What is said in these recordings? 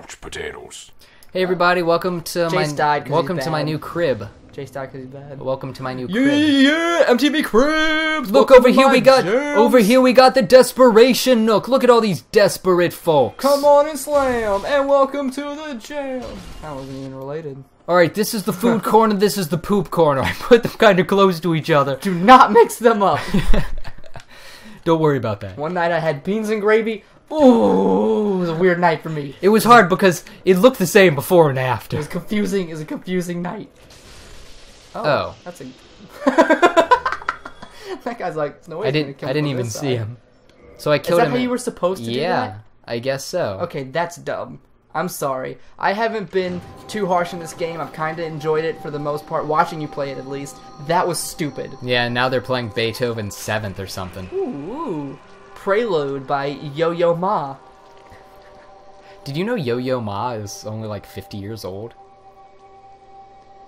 couch potatoes. Hey everybody, welcome to my new crib. Jace died because he's bad. Welcome to my new crib. Yeah, MTV cribs. Look over here, we got the desperation nook. Look at all these desperate folks. Come on and slam, and welcome to the jam. That wasn't even related. All right, this is the food corner. This is the poop corner. I put them kind of close to each other. Do not mix them up. Don't worry about that. One night I had beans and gravy. Ooh, it was a weird night for me. It was hard because it looked the same before and after. It was confusing. It was a confusing night. Oh. That's a... that guy's like, no way. I didn't even see him. So I killed him. Is that how you were supposed to do that? Yeah, I guess so. Okay, that's dumb. I'm sorry. I haven't been too harsh in this game. I've kind of enjoyed it for the most part, watching you play it at least. That was stupid. Yeah, and now they're playing Beethoven's 7th or something. Ooh. Prelude by Yo-Yo Ma. Did you know Yo-Yo Ma is only like 50 years old?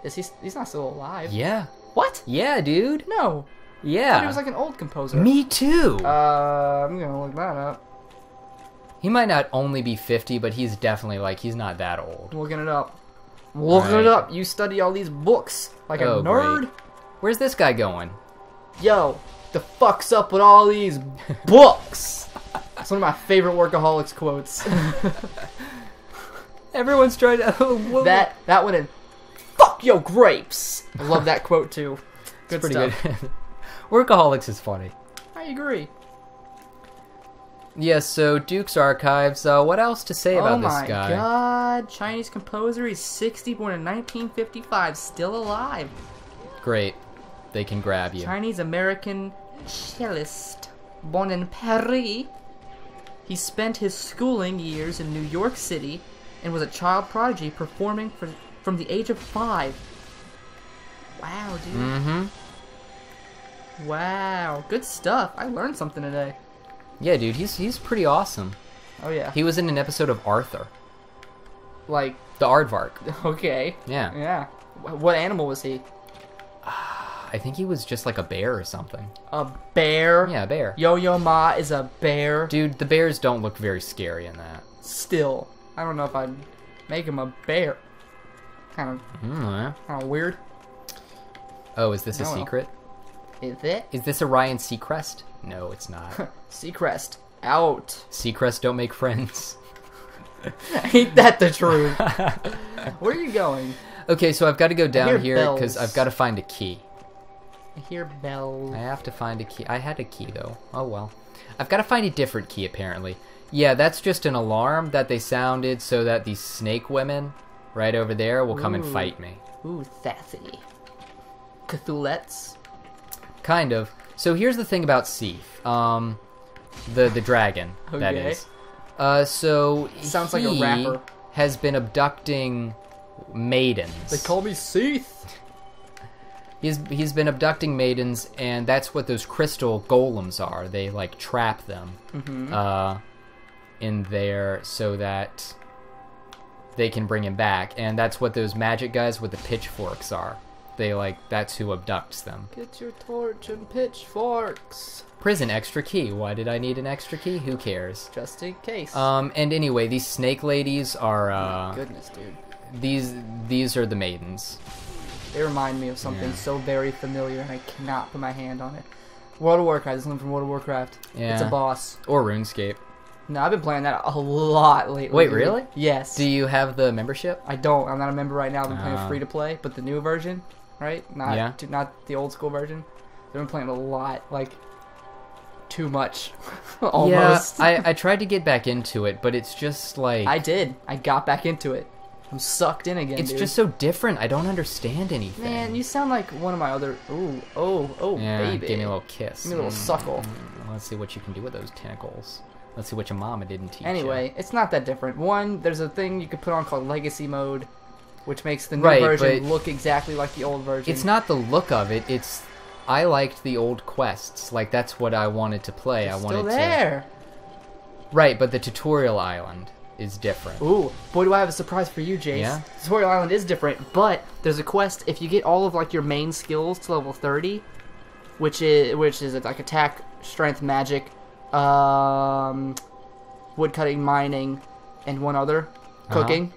Is he? He's not still alive. Yeah. What? Yeah, dude. No. Yeah. I thought he was like an old composer. Me too. I'm gonna look that up. He might not only be 50, but he's definitely like he's not that old. Looking it up. Looking it up. You study all these books like a nerd. Great. Where's this guy going? Yo. The fuck's up with all these books? It's one of my favorite workaholics quotes. Everyone's trying to that one in fuck your grapes. I love that quote too. Good stuff. Pretty good. Workaholics is funny. I agree. Yeah, so Duke's Archives, what else to say about this guy? Oh my god, Chinese composer, he's 60, born in 1955, still alive. Great. They can grab you. Chinese-American cellist, born in Paris. He spent his schooling years in New York City and was a child prodigy, performing from the age of 5. Wow, dude. Mm-hmm. Wow, good stuff. I learned something today. Yeah, dude, he's pretty awesome. Oh, yeah. He was in an episode of Arthur. Like? The Aardvark. Okay. Yeah. Yeah. What animal was he? I think he was just like a bear or something. A bear? Yeah, a bear. Yo-Yo Ma is a bear. Dude, the bears don't look very scary in that. Still. I don't know if I'd make him a bear. Kind of weird. Oh, is this a secret? Is it? Is this a Ryan Seacrest? No, it's not. Seacrest, out. Seacrest don't make friends. Ain't that the truth? Where are you going? Okay, so I've got to go down here because I've got to find a key. I hear bells. I have to find a key. I had a key, though. Oh, well. I've got to find a different key, apparently. Yeah, that's just an alarm that they sounded so that these snake women right over there will come and fight me. Ooh, sassy. Cthulhu's? Kind of. So here's the thing about Seath. The dragon, that is. So sounds like a rapper. Has been abducting maidens. They call me Seath. He's been abducting maidens, and that's what those crystal golems are. They, like, trap them in there so that they can bring him back. And that's what those magic guys with the pitchforks are. They, like, that's who abducts them. Get your torch and pitchforks. Prison, extra key. Why did I need an extra key? Who cares? Just in case. And anyway, these snake ladies are, oh my goodness, dude. These are the maidens. They remind me of something so very familiar, and I cannot put my hand on it. World of Warcraft. This is from World of Warcraft. Yeah. It's a boss. Or RuneScape. No, I've been playing that a lot lately. Wait, really? Yes. Do you have the membership? I don't. I'm not a member right now. I've been playing free to play, but the new version, right? Not the old school version. I've been playing a lot, like too much, almost. Yeah, I tried to get back into it, but it's just like I did. I got back into it. I'm sucked in again, It's just so different. I don't understand anything. Man, you sound like one of my other... Ooh, baby. Give me a little kiss. Give me a little suckle. Let's see what you can do with those tentacles. Let's see what your mama didn't teach you. It's not that different. One, there's a thing you could put on called Legacy Mode, which makes the new version look exactly like the old version. It's not the look of it. It's... I liked the old quests. Like, that's what I wanted to play. It's Right, but the tutorial island... is different. Ooh, boy, do I have a surprise for you, Jace. Yeah? Tutorial Island is different, but there's a quest. If you get all of like your main skills to level 30, which is like attack, strength, magic, woodcutting, mining, and one other, cooking,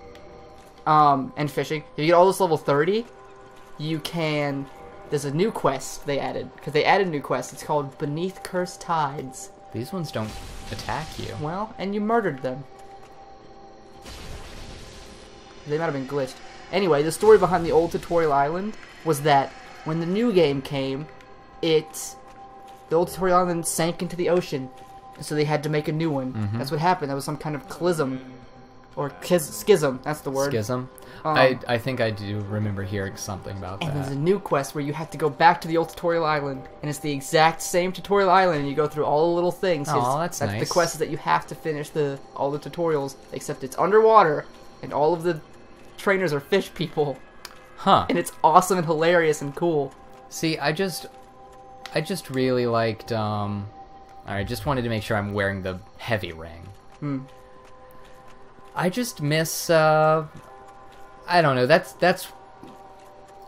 and fishing. If you get all this level 30, you can... There's a new quest they added, because they added new quests. It's called Beneath Cursed Tides. These ones don't attack you. Well, and you murdered them. They might have been glitched. Anyway, the story behind the old tutorial island was that when the new game came, the old tutorial island sank into the ocean, so they had to make a new one. That's what happened. That was some kind of schism. That's the word. Schism. I think I do remember hearing something about that. And there's a new quest where you have to go back to the old tutorial island, and it's the exact same tutorial island, and you go through all the little things. Oh, that's nice. The quest is that you have to finish all the tutorials, except it's underwater, and all of the trainers are fish people. Huh. And it's awesome and hilarious and cool. See, I just really liked, I just wanted to make sure I'm wearing the heavy ring. I just miss, I don't know,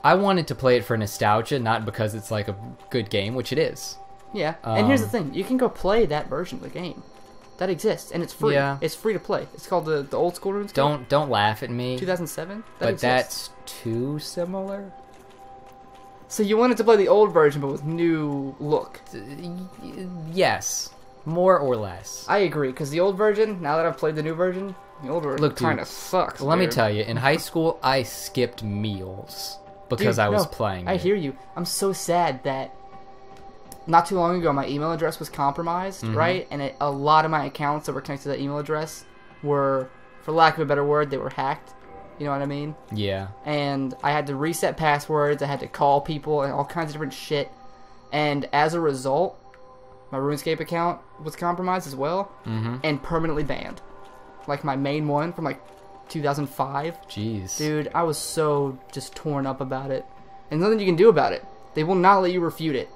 I wanted to play it for nostalgia, not because it's like a good game, which it is. Yeah, and here's the thing, you can go play that version of the game. That exists, and it's free. Yeah. It's free to play. It's called the old school RuneScape. Don't laugh at me. 2007? But that's too similar? So you wanted to play the old version, but with new look. Yes. More or less. I agree, because the old version, now that I've played the new version, the old version kind of sucks. Let me tell you, in high school, I skipped meals because I was playing it. I hear you. I'm so sad that not too long ago, my email address was compromised, right? And a lot of my accounts that were connected to that email address were, for lack of a better word, they were hacked. You know what I mean? Yeah. And I had to reset passwords, I had to call people, and all kinds of different shit. And as a result, my RuneScape account was compromised as well, and permanently banned. Like my main one from like 2005. Jeez. Dude, I was so just torn up about it. And nothing you can do about it. They will not let you refute it.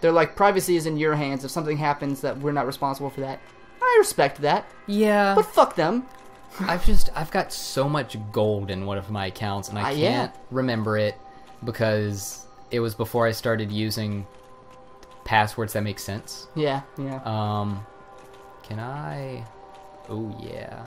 They're like, privacy is in your hands. If something happens, that we're not responsible for that. I respect that. Yeah. But fuck them. I've got so much gold in one of my accounts, and I can't remember it because it was before I started using passwords that make sense. Yeah. Yeah. Can I? Oh yeah.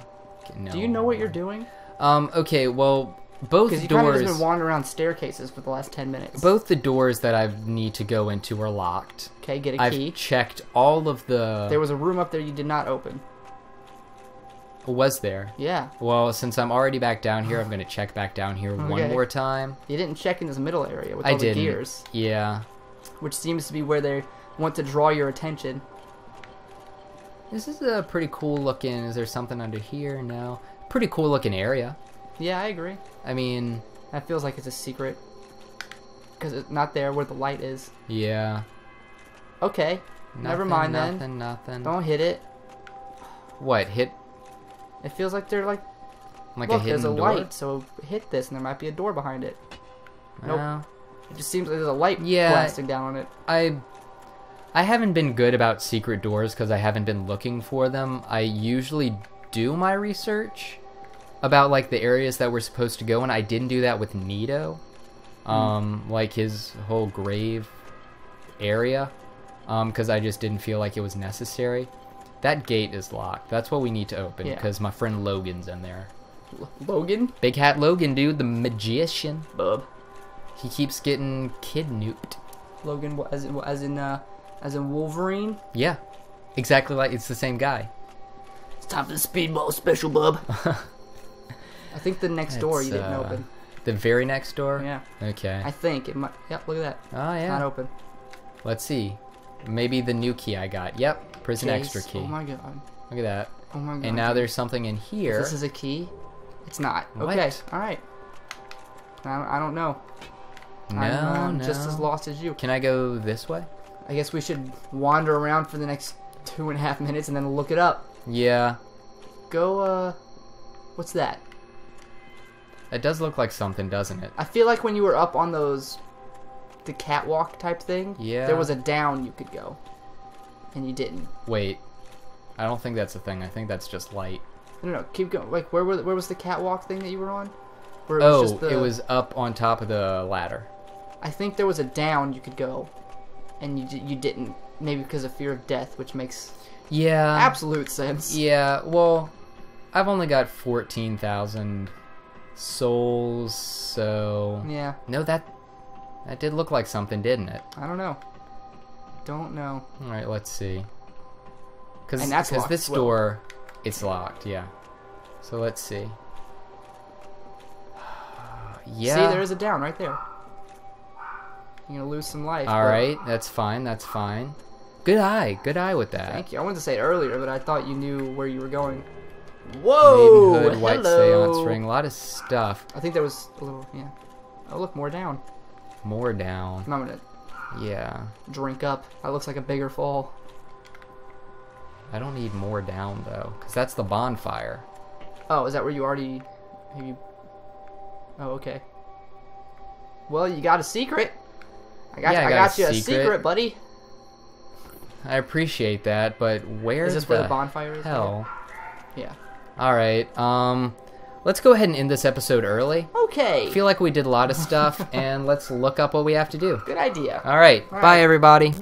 No. Do you know what you're doing? Okay. Well. Both doors. Because you kind of just been wandering around staircases for the last 10 minutes. Both the doors that I need to go into are locked. Okay, get a key. I've checked all of the. There was a room up there you did not open. Was there? Yeah. Well, since I'm already back down here, I'm going to check back down here one more time. You didn't check in this middle area with all the gears. Yeah. Which seems to be where they want to draw your attention. This is a pretty cool looking. Is there something under here? No. Pretty cool looking area. Yeah, I agree. I mean, that feels like it's a secret because it's not there where the light is. Yeah. Okay. Never mind then. Nothing. Nothing. Don't hit it. What hit? It feels like they're like look, a hidden door. There's a light, so hit this, and there might be a door behind it. Nope. It just seems like there's a light blasting down on it. I haven't been good about secret doors because I haven't been looking for them. I usually do my research about like the areas that we're supposed to go in. I didn't do that with Nito, like his whole grave area, because I just didn't feel like it was necessary. That gate is locked. That's what we need to open because my friend Logan's in there. Logan? Big Hat Logan, dude, the magician. Bub. He keeps getting kidnapped. Logan, as in Wolverine? Yeah, exactly. Like it's the same guy. It's time for the speedball special, bub. I think the next door you didn't open. The very next door? Yeah. Okay. I think it might. Yep, look at that. Oh, yeah. It's not open. Let's see. Maybe the new key I got. Yep, prison extra key. Oh, my God. Look at that. Oh, my God. And now there's something in here. This is a key? It's not. What? Okay, all right. I don't know. No, I'm just as lost as you. Can I go this way? I guess we should wander around for the next 2.5 minutes and then look it up. Yeah. Go, what's that? It does look like something, doesn't it? I feel like when you were up on the catwalk type thing, there was a down you could go, and you didn't. Wait, I don't think that's a thing. I think that's just light. No, keep going. Like, where was the catwalk thing that you were on? Where it was it was up on top of the ladder. I think there was a down you could go, and you didn't. Maybe because of fear of death, which makes absolute sense. Yeah, well, I've only got 14,000 souls, so... Yeah. No, that did look like something, didn't it? I don't know. Don't know. Alright, let's see. Because this door, it's locked, yeah. So let's see. Yeah. See, there is a down right there. You're gonna lose some life. Alright, that's fine, that's fine. Good eye with that. Thank you. I wanted to say it earlier, but I thought you knew where you were going. Whoa! Maidenhood, white seance ring, a lot of stuff. I think there was a little, yeah. Oh, look, more down. More down. I'm gonna, yeah. Drink up. That looks like a bigger fall. I don't need more down though, because that's the bonfire. Oh, is that where you already? Have you... Oh, okay. Well, you got a secret. I got you a secret, buddy. I appreciate that, but where is this where the bonfire is? Hell. Yeah. All right. Let's go ahead and end this episode early. Okay. I feel like we did a lot of stuff, and let's look up what we have to do. Good idea. All right. Bye, everybody.